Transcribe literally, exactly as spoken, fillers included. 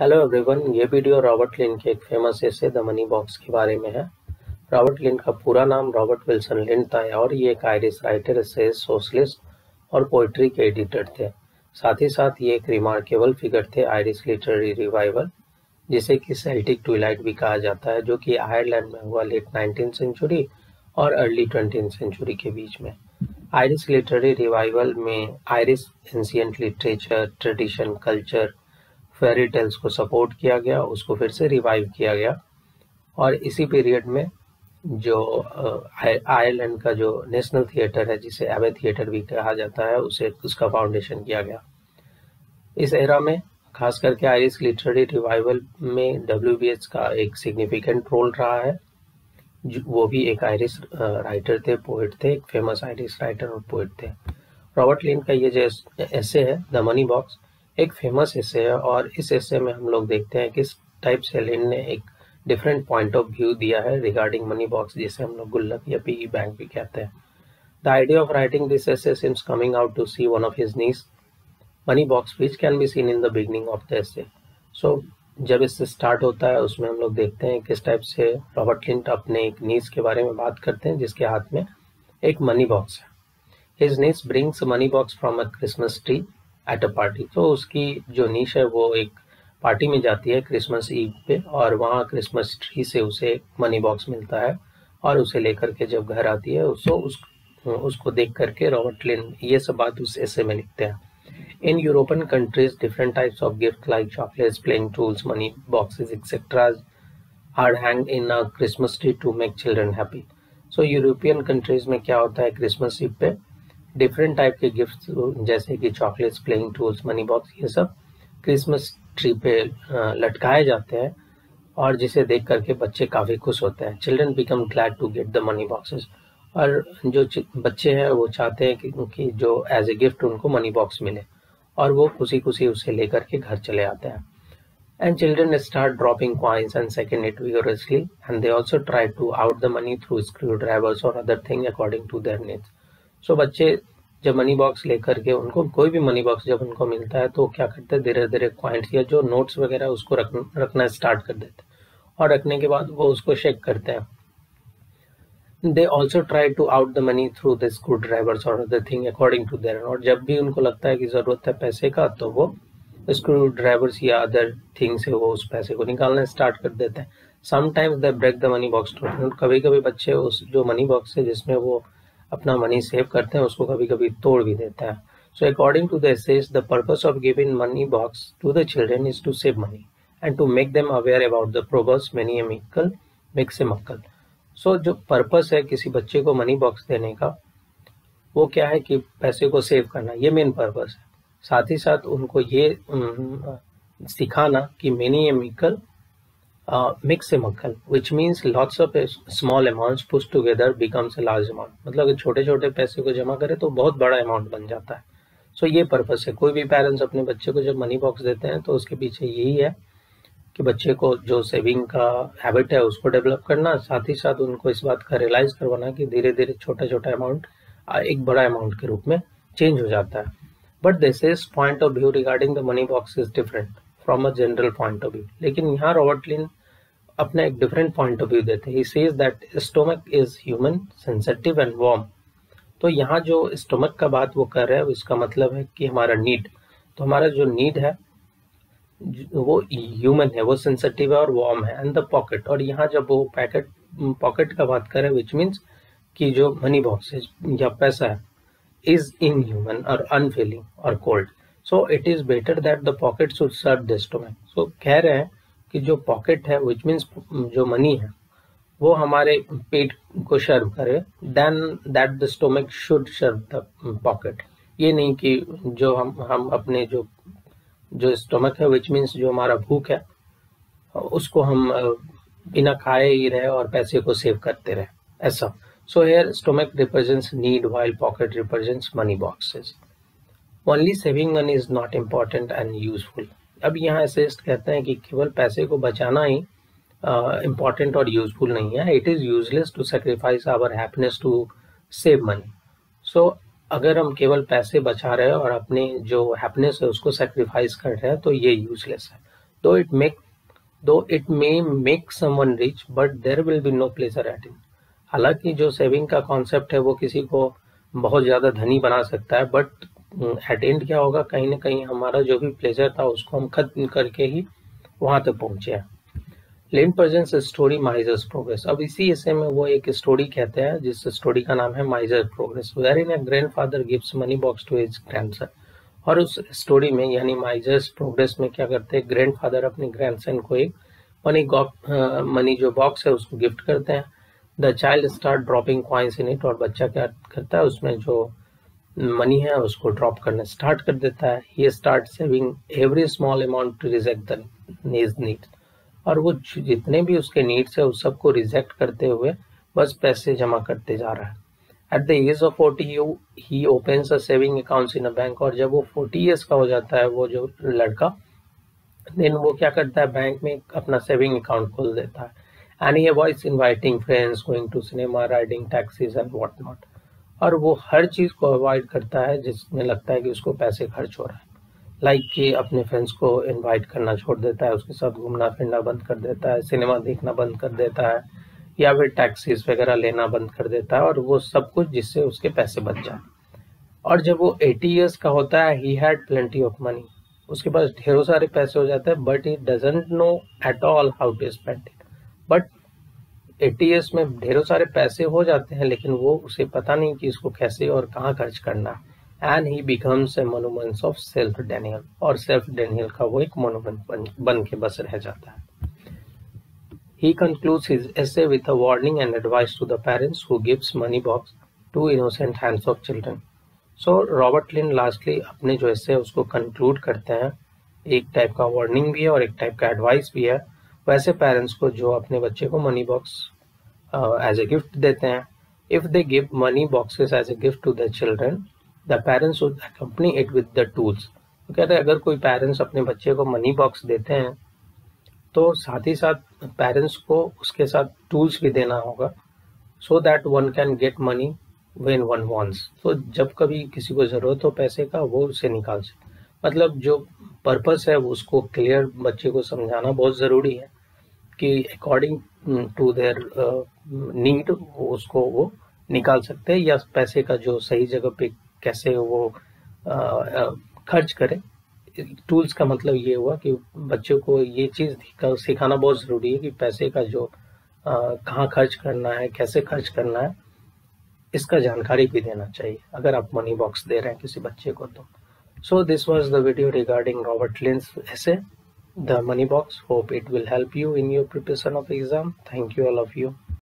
Hello everyone, ये video Robert Lynd के एक famous essay the money box के बारे में है। रॉबर्ट लिंड का पूरा नाम रॉबर्ट विल्सन लिंड था और ये एक आयरिश राइटर, एसे, सोशलिस्ट और पोइट्री के एडिटर थे। साथ ही साथ ये एक रिमार्केबल फिगर थे आयरिश लिटरेरी रिवाइवल, जिसे कि सेल्टिक ट्विलाइट भी कहा जाता है, जो कि आयरलैंड में हुआ लेट नाइनटीन सेंचुरी और अर्ली ट्वेंटी सेंचुरी के बीच में। आयरिश लिटरेरी रिवाइवल में Irish ancient literature, tradition, culture, fairy tales को सपोर्ट किया गया, उसको फिर से रिवाइव किया गया। और इसी पीरियड में जो आयरलैंड का जो नेशनल थिएटर है, जिसे एबे थिएटर भी कहा जाता है, उसे उसका फाउंडेशन किया गया। इस एरा में खास करके आयरिश लिटरेरी रिवाइवल में डब्ल्यू बी एच का एक सिग्निफिकेंट रोल रहा है। वो भी एक आयरिश राइटर थे, पोइट थे, एक फेमस आयरिश राइटर और पोइट थे। रॉबर्ट लिंड का ये जो एसे है द मनी बॉक्स, एक फेमस एसे है और इस एसे में हम लोग देखते हैं किस टाइप से लिंड ने एक डिफरेंट पॉइंट ऑफ व्यू दिया है रिगार्डिंग मनी बॉक्स, जिसे हम लोग गुल्लक या पीगी बैंक भी कहते हैं। The idea of writing this essay seems coming out to see one of his niece money box which can be seen in the beginning of the essay. So जब इससे स्टार्ट होता है उसमें हम लोग देखते हैं किस टाइप से रॉबर्ट लिंड अपने एक नीस के बारे में बात करते हैं जिसके हाथ में एक मनी बॉक्स है। His niece brings money box from a Christmas tree at a party. तो उसकी जो नीश है वो एक पार्टी में जाती है क्रिसमस ईव पे और वहाँ क्रिसमस ट्री से उसे मनी बॉक्स मिलता है और उसे लेकर के जब घर आती है उसको उस, उसको देख करके रॉबर्ट लिंड ये सब बात उस एसे में लिखते हैं। In European countries, different types of gifts like chocolates, playing tools, money boxes, et cetera are hanged in a Christmas tree to make children happy. So European countries में क्या होता है क्रिसमस ईव पे डिफरेंट टाइप के gifts जैसे कि chocolates, playing tools, money box ये सब क्रिसमस ट्री पे लटकाए जाते हैं और जिसे देख करके बच्चे काफ़ी खुश होते हैं। Children become glad to get the money boxes. और जो बच्चे हैं वो चाहते हैं कि, कि जो एज ए गिफ्ट उनको मनी बॉक्स मिले और वो खुशी खुशी उसे लेकर के घर चले आते हैं। And children start dropping coins and second it vigorously and they also try to out the money through screwdrivers और other thing according to their needs. So बच्चे जब मनी बॉक्स लेकर के उनको कोई भी मनी बॉक्स जब उनको मिलता है तो क्या करते हैं धीरे धीरे कॉइन्स या जो नोट्स वगैरह उसको रखन, रखना स्टार्ट कर देते और रखने के बाद वो उसको शेक करते हैं। They also try to out the money through the screwdrivers और other thing according to their. और जब भी उनको लगता है कि ज़रूरत है पैसे का तो वो स्क्रू ड्राइवर्स या अदर थिंग से वो उस पैसे को निकालना स्टार्ट कर देते हैं। Sometimes they break the money box. कभी कभी बच्चे उस जो मनी बॉक्स है जिसमें वो अपना मनी सेव करते हैं उसको कभी कभी तोड़ भी देता है। So according to the essays the purpose of giving money box to the children is to save money and to make them aware about the proverbs many a mickle makes a muckle. So so, जो purpose है किसी बच्चे को money box देने का वो क्या है कि पैसे को सेव करना, ये मेन पर्पस है। साथ ही साथ उनको ये सिखाना कि many a mickle mix a muckle which means lots of small amounts push together becomes a large amount. मतलब छोटे छोटे पैसे को जमा करें तो बहुत बड़ा अमाउंट बन जाता है। सो so, ये पर्पस है। कोई भी पेरेंट्स अपने बच्चे को जब मनी बॉक्स देते हैं तो उसके पीछे यही है कि बच्चे को जो सेविंग का हैबिट है उसको डेवलप करना, साथ ही साथ उनको इस बात का रियलाइज करवाना कि धीरे धीरे छोटा छोटा अमाउंट एक बड़ा अमाउंट के रूप में चेंज हो जाता है। But this is point of view regarding the money box is different from a general point of view. लेकिन यहाँ रॉबर्ट लिंड अपना एक डिफरेंट पॉइंट ऑफ व्यू देते हैं। He says that stomach is human sensitive and warm. तो यहाँ जो stomach का बात वो कर रहे हैं उसका मतलब है कि हमारा नीड, तो हमारा जो नीड है वो ह्यूमन है, वो सेंसिटिव है और वार्म है। एंड द पॉकेट, और यहाँ जब वो पैकेट पॉकेट का बात करें विच मीन्स कि जो मनी बॉक्स है या पैसा है इज इनह्यूमन और अनफीलिंग और cold. So it is better that the pocket should serve the stomach. सो कह रहे हैं कि जो पॉकेट है विच मीन्स जो मनी है वो हमारे पेट को सर्व करे then that the stomach should serve the pocket. ये नहीं कि जो हम हम अपने जो जो स्टमक है विच मीन्स जो हमारा भूख है उसको हम बिना खाए ही रहे और पैसे को सेव करते रहे ऐसा। So here stomach represents need while pocket represents money boxes. Only saving money is not important and useful. अब यहाँ ऐसे कहते हैं कि केवल पैसे को बचाना ही इम्पॉर्टेंट uh, और यूजफुल नहीं है। It is useless to sacrifice our happiness to save money. So अगर हम केवल पैसे बचा रहे हैं और अपने जो हैप्पीनेस है उसको सेक्रीफाइस कर रहे हैं तो ये यूजलेस है। though it make though it may make someone rich but there will be no pleasure at it. हालांकि जो सेविंग का कॉन्सेप्ट है वो किसी को बहुत ज़्यादा धनी बना सकता है, बट एट एंड क्या होगा, कहीं ना कहीं हमारा जो भी प्लेजर था उसको हम खत्म करके ही वहाँ तक पहुँचे हैं. Lynd presents story misers progress. अब इसी ऐसे में वो एक स्टोरी कहते हैं जिस स्टोरी का नाम है misers progress, where in a grandfather gives money box to his grandson. और उस स्टोरी में यानी माइजर्स प्रोग्रेस में क्या करते हैं, ग्रैंडफादर अपने ग्रैंडसन को एक मनी मनी जो बॉक्स है उसको गिफ्ट करते हैं. The child start dropping coins in it. और बच्चा क्या करता है, उसमें जो मनी है उसको ड्रॉप करना स्टार्ट कर देता है. He start saving every small amount to reject the his needs. और वो जितने भी उसके नीड्स है उस सबको रिजेक्ट करते हुए बस पैसे जमा करते जा रहा है. At the age of forty he opens a saving accounts in a bank. और जब वो फोर्टी ईयर्स का हो जाता है वो जो लड़का, देन वो क्या करता है, बैंक में अपना सेविंग अकाउंट खोल देता है. And he avoids inviting friends, going to cinema, riding taxis and what not. और वो हर चीज़ को अवॉइड करता है जिसमें लगता है कि उसको पैसे खर्च हो रहा है. लाइक like कि अपने फ्रेंड्स को इनवाइट करना छोड़ देता है, उसके साथ घूमना फिरना बंद कर देता है, सिनेमा देखना बंद कर देता है, या फिर टैक्सीज वगैरह लेना बंद कर देता है. और वो सब कुछ जिससे उसके पैसे बच जाए. और जब वो अस्सी इयर्स का होता है, he had plenty of money, उसके पास ढेरों सारे पैसे हो जाते हैं, but he doesn't know at all how to spend it. But अस्सी इयर्स में ढेरों सारे पैसे हो जाते हैं लेकिन वो उसे पता नहीं कि इसको कैसे और कहाँ खर्च करना है. And he becomes a monument of self denial. और सेल्फ डेनियल का वो एक मोनूमेंट बन के बस रह जाता है. He concludes his essay with a warning and advice to the parents who gives money box to innocent hands of children. So Robert Lynd lastly अपने जो एसे उसको कंक्लूड करते हैं, एक टाइप का वार्निंग भी है और एक टाइप का एडवाइस भी है वैसे पेरेंट्स को जो अपने बच्चे को money box as a gift देते हैं. If they give money boxes as a gift to the children the parents would accompany it with the tools. तो कहते हैं अगर कोई पेरेंट्स अपने बच्चे को मनी बॉक्स देते हैं तो साथ ही साथ पेरेंट्स को उसके साथ टूल्स भी देना होगा, so that one can get money when one wants. तो जब कभी किसी को ज़रूरत हो पैसे का वो उसे निकाल सके. मतलब जो पर्पस है उसको क्लियर बच्चे को समझाना बहुत ज़रूरी है कि अकॉर्डिंग टू देयर नीड उसको वो निकाल सकते हैं या पैसे का जो सही जगह पे कैसे वो uh, uh, खर्च करें. टूल्स का मतलब ये हुआ कि बच्चों को ये चीज़ सिखाना बहुत ज़रूरी है कि पैसे का जो uh, कहाँ खर्च करना है, कैसे खर्च करना है, इसका जानकारी भी देना चाहिए अगर आप मनी बॉक्स दे रहे हैं किसी बच्चे को. तो so this was the video regarding Robert Lynd's essay The Money-Box. Hope it will help you in your preparation of exam. Thank you all of you.